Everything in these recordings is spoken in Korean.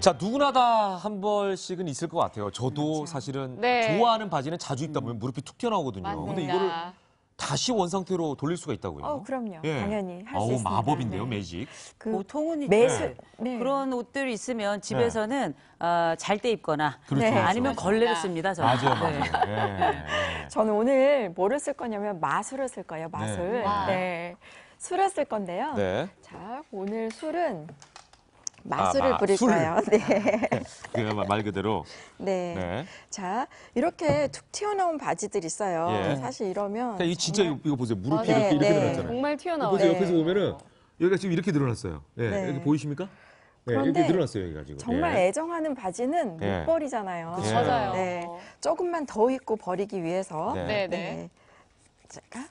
자, 누구나 다 한 벌씩은 있을 것 같아요. 저도 그렇죠. 사실은 네. 좋아하는 바지는 자주 입다 보면 무릎이 툭 튀어나오거든요. 맞습니다. 근데 이거를 다시 원상태로 돌릴 수가 있다고요? 그럼요. 예. 당연히 할 수 있습니다. 마법인데요, 네. 매직. 보통은 매술 네. 그런 옷들이 있으면 집에서는 네. 잘 때 입거나 그렇죠, 네. 그렇죠. 아니면 걸레를 씁니다. 저는. 맞아요. 네. 네. 저는 오늘 뭐를 쓸 거냐면 마술을 쓸 거예요, 마술. 네. 네. 술을 쓸 건데요. 네. 자, 오늘 술은 마술을 부릴 거예요. 네. 말 그대로. 네. 네. 자, 이렇게 툭 튀어나온 바지들 있어요. 예. 사실 이러면. 이 진짜 정말... 이거 보세요. 무릎이 네, 이렇게 네. 늘어났잖아요. 정말 튀어나와요. 보세요. 네. 옆에서 보면은 여기가 지금 이렇게 늘어났어요. 예. 네. 여기 보이십니까? 네, 이렇게 늘어났어요, 여기가 지금. 정말 예. 애정하는 바지는 예. 못 버리잖아요. 그쵸, 맞아요. 네. 조금만 더 입고 버리기 위해서. 네, 네. 네. 잠깐.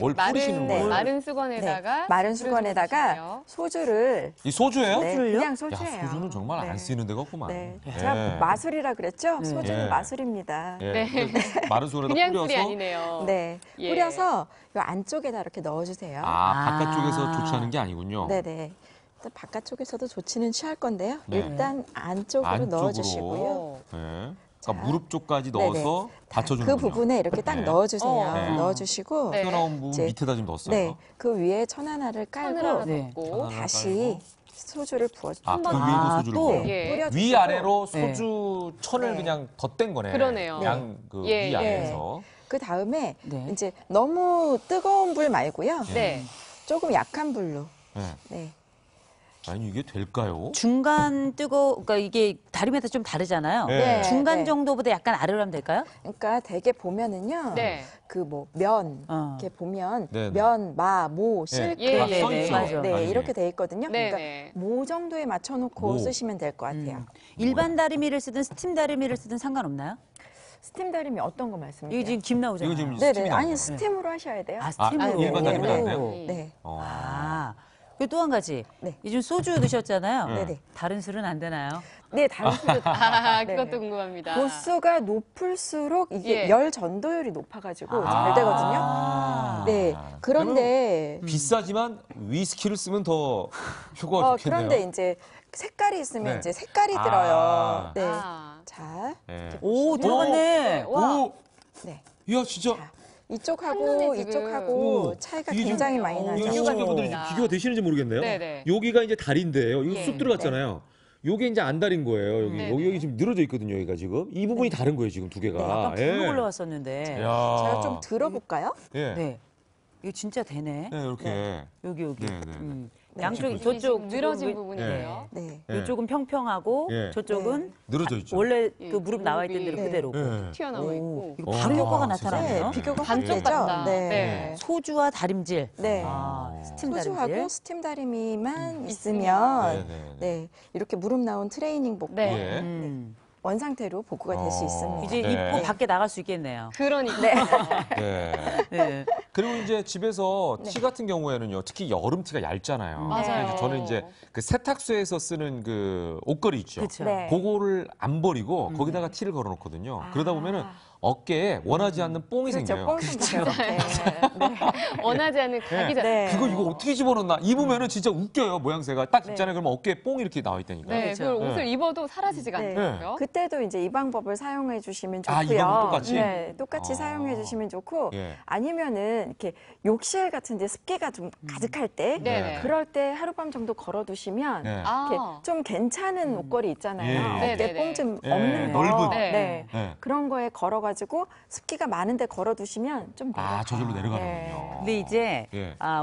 뭘 뿌리시는 거예요? 마른 수건에다가 네. 마른 수건에다가 소주를 이 소주예요? 네, 그냥 소주예요. 야, 소주는 정말 네. 안 쓰이는 데가 없구만. 네. 네. 제가 마술이라 그랬죠? 소주는 네. 마술입니다. 네. 네. 마른 수건에다 그냥 뿌려서 술이 아니네요. 네, 예. 뿌려서 이 안쪽에다 이렇게 넣어주세요. 바깥쪽에서 조치하는 게 아니군요. 네네. 일단 바깥쪽에서도 조치는 취할 건데요. 네. 일단 안쪽으로 넣어주시고요. 네. 그러니까 무릎 쪽까지 넣어서 받쳐주는 그 부분에 이렇게 딱 넣어주세요. 네. 넣어주시고 튀어나온 부분 밑에다 좀 넣었어요. 네. 그 위에 천 하나를 깔고 네. 다시 소주를 부어주고 그 위에도 소주를 예. 위아래로 소주 네. 천을 네. 그냥 덧댄 거네. 그러네요. 양 그 예. 위아래에서 예. 그 다음에 네. 이제 너무 뜨거운 불 말고요. 네. 조금 약한 불로. 네. 네. 아니 이게 될까요? 중간 뜨거, 그러니까 이게 다리마다 좀 다르잖아요. 네. 중간 네. 정도보다 약간 아래로 하면 될까요? 그러니까 대개 보면은요, 네. 그 뭐 면 이렇게 보면 네, 네. 면, 마, 모, 실크, 네, 네, 네, 네. 네 이렇게 돼 있거든요. 네, 그러니까 네. 모 정도에 맞춰놓고 쓰시면 될 것 같아요. 일반 다리미를 쓰든 스팀 다리미를 쓰든 상관없나요? 스팀 다리미 어떤 거 말씀이세요? 이거 지금 김 나오잖아요. 이거 지금 스팀이 나오잖아요. 아니 스팀으로 하셔야 돼요. 스팀으로 일반 다리미가 안 돼요? 네. 그리고 또 한 가지, 네. 요즘 소주 드셨잖아요. 네네. 다른 술은 안 되나요? 네, 다른 술은. 그것도 네. 궁금합니다. 도수가 높을수록 이게 예. 열 전도율이 높아가지고 잘 되거든요. 네, 그런데 비싸지만 위스키를 쓰면 더 효과가 좋겠네요. 그런데 이제 색깔이 있으면 네. 이제 색깔이 들어요. 네, 자, 네. 오 들어갔네. 와, 네, 이야 진짜. 자. 이쪽하고 이쪽하고 차이가 굉장히 많이 나죠. 시청자분들이 비교가 되시는지 모르겠네요. 네네. 여기가 이제 다리인데요. 이거 쑥 들어갔잖아요. 요게 이제 안 다린 거예요. 여기 지금 늘어져 있거든요. 여기가 지금 이 부분이 다른 거예요. 지금 두 개가. 아까 불로 올라왔었는데. 제가 좀 들어볼까요? 네. 네. 이거 진짜 되네. 네, 이렇게 네. 여기. 네, 네. 양쪽이 저쪽 늘어진 부분이에요. 네. 네. 이쪽은 평평하고 네. 저쪽은 늘어져 있죠. 원래 그 무릎 나와 있던 대로 그대로 튀어나와 있고. 이거 바로 효과가 나타나네요. 비교가 반쪽 같다. 네. 네. 소주와 다림질. 네. 스팀 다림질. 소주하고 스팀 다리미만 있으면 네. 이렇게 무릎 나온 트레이닝복. 네. 네. 원상태로 복구가 될 수 있습니다. 이제 입고 밖에 나갈 수 있겠네요. 그러니까. 네. 네. 그리고 이제 집에서 티 같은 경우에는요, 특히 여름 티가 얇잖아요. 맞아요. 저는 이제 그 세탁소에서 쓰는 그 옷걸이 있죠. 그쵸. 네. 그거를 안 버리고 거기다가 티를 걸어놓거든요. 그러다 보면은 어깨에 원하지 않는 뽕이 생겨요. 뽕이 생겨요. 네. 네. 원하지 않는 각이잖아요. 네. 그거 이거 어떻게 집어넣나? 입으면은 진짜 웃겨요, 모양새가. 딱 입잖아요. 그러면 어깨에 뽕이 이렇게 나와 있다니까. 네, 그걸 옷을 입어도 사라지지가 않더라고요. 그때도 이제 이 방법을 사용해 주시면 좋고요. 이 방법 똑같이? 네, 똑같이 사용해 주시면 좋고 아니면은 이렇게 욕실 같은 데 습기가 좀 가득할 때 그럴 때 하룻밤 정도 걸어 두시면 이렇게 좀 괜찮은 옷걸이 있잖아요. 어깨 뽕 좀 없는 거. 넓은. 네. 그런 거에 걸어 가지고 습기가 많은데 걸어두시면 좀 내려가요. 저절로 내려가는군요. 근데 이제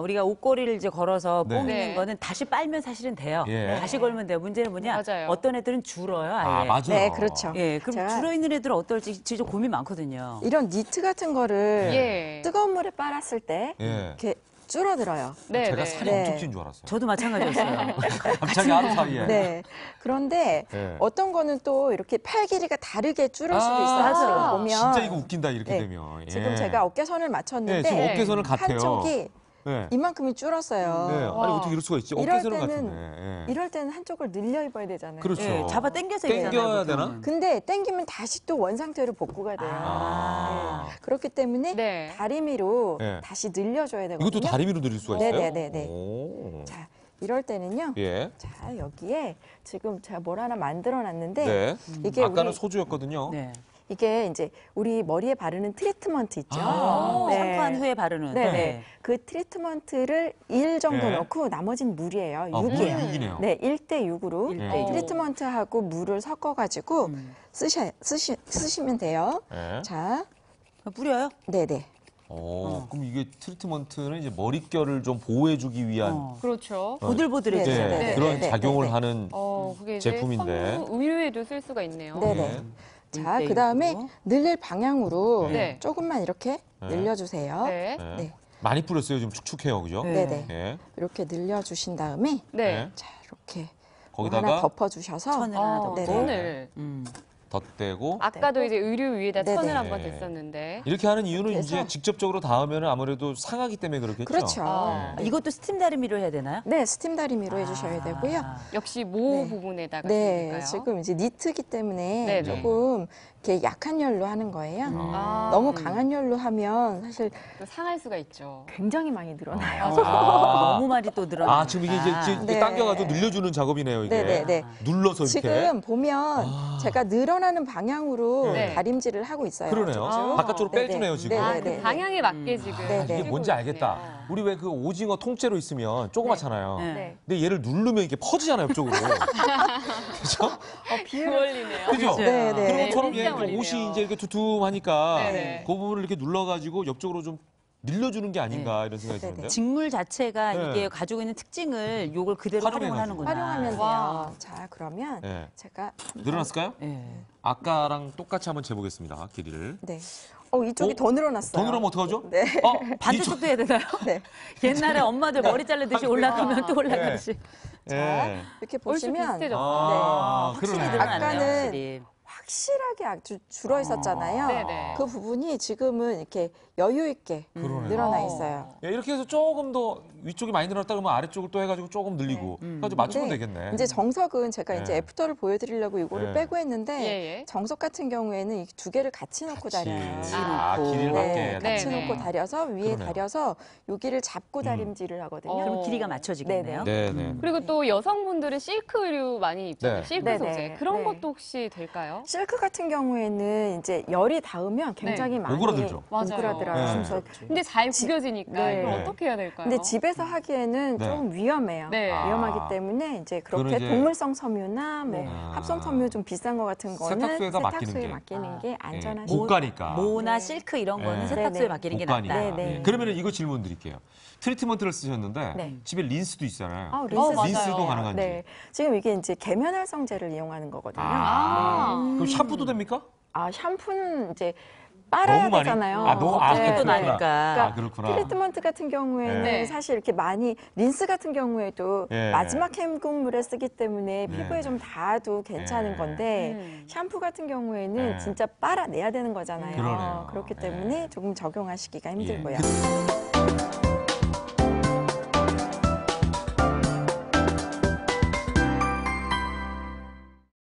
우리가 옷걸이를 이제 걸어서 뽕 있는 거는 다시 빨면 사실은 돼요. 다시 걸면 돼요. 문제는 뭐냐? 맞아요. 어떤 애들은 줄어요. 아예. 맞아요. 네, 그렇죠. 예, 그럼 줄어 있는 애들은 어떨지 진짜 고민 많거든요. 이런 니트 같은 거를 뜨거운 물에 빨았을 때 이렇게 줄어들어요. 네, 제가 살이 엄청 찐 줄 알았어요. 저도 마찬가지였어요. 갑자기 하루 사이에. 네. 그런데 어떤 거는 또 이렇게 팔 길이가 다르게 줄을 수도 있어요. 보면. 진짜 이거 웃긴다 이렇게 되면. 지금 제가 어깨선을 맞췄는데 지금 어깨선을 같아요. 한쪽이 이만큼이 줄었어요. 아니 어떻게 이럴 수가 있지? 어깨선을 같은데. 이럴 때는 한쪽을 늘려 입어야 되잖아요. 그렇죠. 잡아 당겨서 입어야 되나? 근데 당기면 다시 또 원상태로 복구가 돼요. 그렇기 때문에 다리미로 다시 늘려줘야 되거든요. 이것도 다리미로 늘릴 수가 있어요? 네네네. 자, 이럴 때는요. 예. 자, 여기에 지금 제가 뭘 하나 만들어놨는데 네. 이게 아까는 우리... 소주였거든요. 네. 이게 이제 우리 머리에 바르는 트리트먼트 있죠. 아 네. 샴푸한 후에 바르는. 네네. 네. 그 트리트먼트를 1 정도 네. 넣고 나머지는 물이에요. 아, 6이에요. 6이네요. 네, 1:6으로 네. 트리트먼트하고 물을 섞어가지고 쓰시면 돼요. 네. 자, 뿌려요? 네네. 그럼 이게 트리트먼트는 이제 머릿결을 좀 보호해주기 위한 그렇죠. 보들보들해지는 네. 네. 그런 작용을 하는 그게 이제 제품인데 의외에도 쓸 수가 있네요. 네네. 네. 자, 그 다음에 늘릴 방향으로 네. 조금만 이렇게 네. 늘려주세요. 네. 네. 많이 뿌렸어요. 지금 축축해요, 그죠? 네. 네네. 네. 이렇게 늘려주신 다음에 네. 자, 이렇게 거기다가 하나 덮어주셔서 천을 하나 덮고 천을 덧대고 아까도 이제 의류 위에다 네네. 천을 한번 댔었는데 이렇게 하는 이유는 이렇게 이제 직접적으로 닿으면 아무래도 상하기 때문에 그렇겠죠? 그렇죠. 네. 이것도 스팀 다리미로 해야 되나요? 네, 스팀 다리미로 해주셔야 되고요. 역시 모 네. 부분에다가 네, 지금 이제 니트기 때문에 네네. 조금 이렇게 약한 열로 하는 거예요. 너무 강한 열로 하면 사실 또 상할 수가 있죠. 굉장히 많이 늘어나요. 너무 많이 또 늘어나요. 아, 지금 이게 이제 네. 당겨가지고 늘려주는 작업이네요, 이게. 네네네. 눌러서 이렇게. 지금 보면 제가 늘어나 하는 방향으로 네. 다림질을 하고 있어요. 그러네요. 바깥쪽으로 빼주네요, 지금. 아, 그 방향에 맞게 지금. 이게 뭔지 알겠다. 있네요. 우리 왜 그 오징어 통째로 있으면 조그맣잖아요. 네. 네. 근데 얘를 누르면 이게 퍼지잖아요, 옆쪽으로. 그렇죠? 비어올리네요. 그렇죠? 네, 네. 그런 것처럼 얘 옷이 이제 이렇게 두툼하니까 네. 그 부분을 이렇게 눌러가지고 옆쪽으로 좀 늘려주는 게 아닌가 네. 이런 생각이 드는데요. 직물 자체가 네. 이게 가지고 있는 특징을 요걸 그대로 활용을 하는구나. 활용하면 돼요. 자, 그러면 네. 제가 늘어났을까요? 네. 아까랑 똑같이 한번 재보겠습니다. 길이를. 네. 이쪽이 더 늘어났어요. 더 늘어나면 어떡하죠? 네. 반대쪽도 해야 되나요? 네. 옛날에 엄마들 네. 머리 자르듯이 올라가면 또 올라가듯이. 네. 자, 네. 이렇게 보시면 네. 확실히 늘어났네요. 아까는 확실하게 아주 줄어 있었잖아요. 그 부분이 지금은 이렇게 여유 있게 늘어나 있어요. 이렇게 해서 조금 더 위쪽이 많이 늘었다 그러면 아래쪽을 또 해가지고 조금 늘리고 그래서 맞추면 되겠네. 이제 정석은 제가 이제 애프터를 보여드리려고 이거를 빼고 했는데 정석 같은 경우에는 이 두 개를 같이 넣고 다려요. 길이를 맞게 같이 넣고 다려서 위에 다려서 여기를 잡고 다림질을 하거든요. 그럼 길이가 맞춰지겠네요. 네네. 그리고 또 여성분들은 실크 의류 많이 입잖아요. 실크 소재 그런 것도 혹시 될까요? 실크 같은 경우에는 이제 열이 닿으면 굉장히 많이 오그라들죠. 맞아요. 근데 잘 구겨지니까 이걸 어떻게 해야 될까요? 근데 집에서 하기에는 좀 위험해요. 위험하기 때문에 이제 그렇게 이제... 동물성 섬유나 뭐 합성 섬유 좀 비싼 거 같은 거는 세탁소에 맡기는 게 안전한. 고가니까. 모나 실크 이런 거는 세탁소에 맡기는 게 낫다. 그러면 이거 질문 드릴게요. 트리트먼트를 쓰셨는데 집에 린스도 있잖아요. 린스도 가능한지. 네. 지금 이게 이제 계면활성제를 이용하는 거거든요. 그럼 샴푸도 됩니까? 샴푸는 이제 빨아야 되잖아요. 그것도 나니까. 그러니까 트리트먼트 같은 경우에는 사실 이렇게 많이 린스 같은 경우에도 마지막 헹굼물에 쓰기 때문에 피부에 좀 닿아도 괜찮은 건데 샴푸 같은 경우에는 진짜 빨아내야 되는 거잖아요. 그렇기 때문에 조금 적용하시기가 힘들고요.